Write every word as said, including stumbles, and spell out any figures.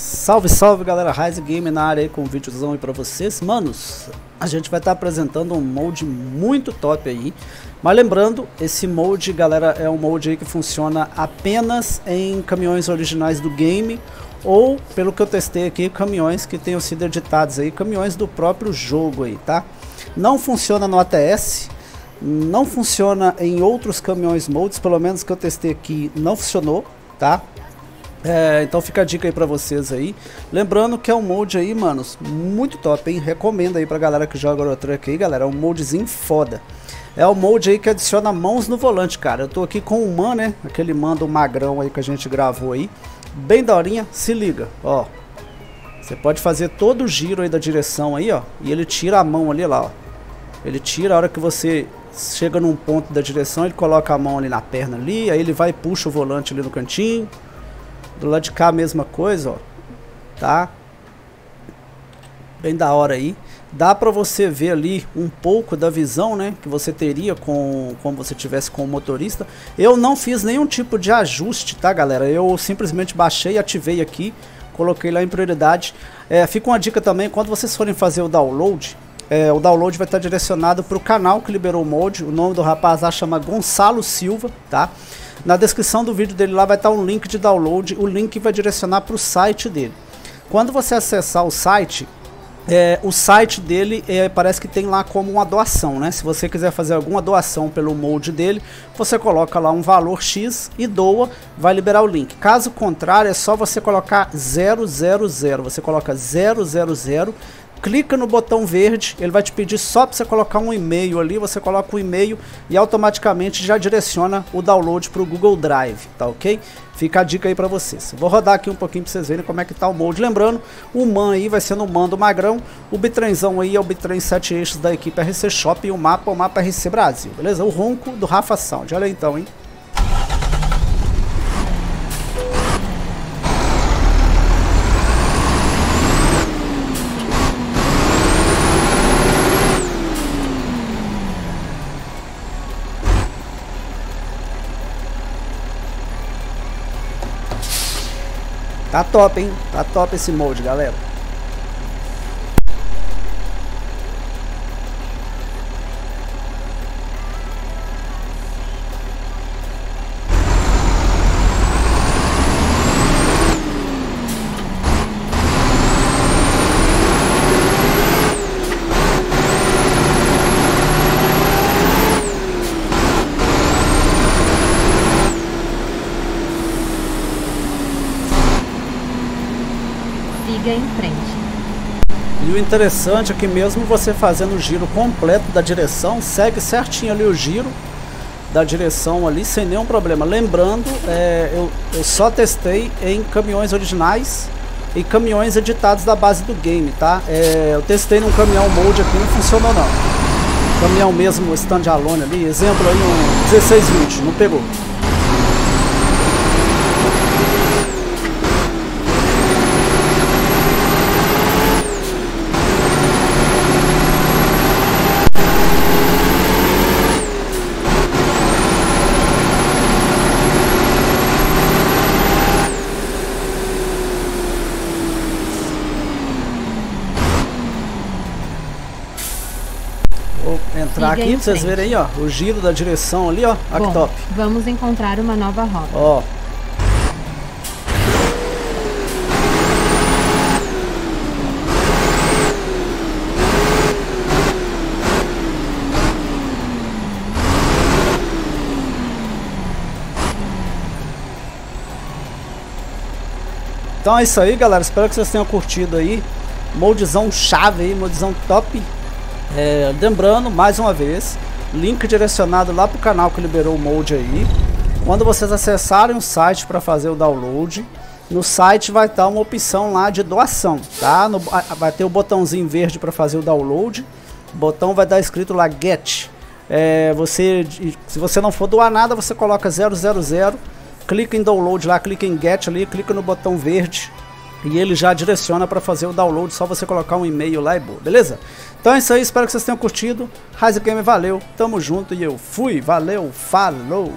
Salve, salve galera, Ryse Gamer na área aí com um videozão aí pra vocês. Manos, a gente vai estar tá apresentando um molde muito top aí. Mas lembrando, esse molde, galera, é um molde aí que funciona apenas em caminhões originais do game. Ou, pelo que eu testei aqui, caminhões que tenham sido editados aí, caminhões do próprio jogo aí, tá? Não funciona no A T S, não funciona em outros caminhões moldes, pelo menos que eu testei aqui não funcionou, tá? É, então fica a dica aí pra vocês aí. Lembrando que é um molde aí, manos, muito top, hein? Recomendo aí pra galera que joga Eurotruck aí, galera. É um moldezinho foda. É o molde aí que adiciona mãos no volante, cara. Eu tô aqui com o MAN, né? Aquele MAN do magrão aí que a gente gravou aí. Bem daorinha, se liga, ó. Você pode fazer todo o giro aí da direção aí, ó. E ele tira a mão ali lá, ó. Ele tira a hora que você chega num ponto da direção, ele coloca a mão ali na perna ali. Aí ele vai e puxa o volante ali no cantinho. Do lado de cá a mesma coisa, ó. Tá? Bem da hora aí. Dá pra você ver ali um pouco da visão, né? Que você teria com, como você tivesse com o motorista. Eu não fiz nenhum tipo de ajuste, tá, galera? Eu simplesmente baixei, ativei aqui. Coloquei lá em prioridade. É, fica uma dica também, quando vocês forem fazer o download... É, o download vai estar direcionado para o canal que liberou o molde. O nome do rapaz lá chama Gonçalo Silva, tá? Na descrição do vídeo dele lá vai estar um link de download. O link vai direcionar para o site dele. Quando você acessar o site, é, o site dele é, parece que tem lá como uma doação, né? Se você quiser fazer alguma doação pelo molde dele, você coloca lá um valor X e doa, vai liberar o link. Caso contrário, é só você colocar zero zero zero. Você coloca zero zero zero. Clica no botão verde, ele vai te pedir só para você colocar um e-mail ali, você coloca o e-mail e automaticamente já direciona o download para o Google Drive, tá ok? Fica a dica aí para vocês. Vou rodar aqui um pouquinho para vocês verem como é que tá o molde. Lembrando, o MAN aí vai ser no MAN do magrão, o bitrenzão aí é o bitrem sete eixos da equipe R C Shop e o mapa é o mapa R C Brasil, beleza? O ronco do Rafa Sound, olha aí então, hein? Tá top, hein? Tá top esse molde, galera. Em frente. E o interessante é que mesmo você fazendo o giro completo da direção, segue certinho ali o giro da direção ali sem nenhum problema. Lembrando, é, eu, eu só testei em caminhões originais e caminhões editados da base do game, tá? É, eu testei num caminhão molde aqui, não funcionou não. Caminhão mesmo standalone ali, exemplo aí um dezesseis vinte, não pegou. Entrar aqui pra vocês verem aí, ó, o giro da direção ali, ó. Olha que top. Vamos encontrar uma nova rota. Ó. Então é isso aí, galera. Espero que vocês tenham curtido aí. Moldezão chave aí, moldezão top. É, lembrando, mais uma vez, link direcionado lá pro canal que liberou o molde aí. Quando vocês acessarem o site para fazer o download, no site vai estar uma opção lá de doação, tá? No, vai ter o botãozinho verde para fazer o download. O botão vai dar escrito lá Get. É, você, se você não for doar nada, você coloca zero zero zero, clica em download lá, clica em Get ali, clica no botão verde. E ele já direciona para fazer o download, só você colocar um e-mail lá e boa, beleza? Então é isso aí, espero que vocês tenham curtido. Ryse Gamer, valeu, tamo junto e eu fui, valeu, falou!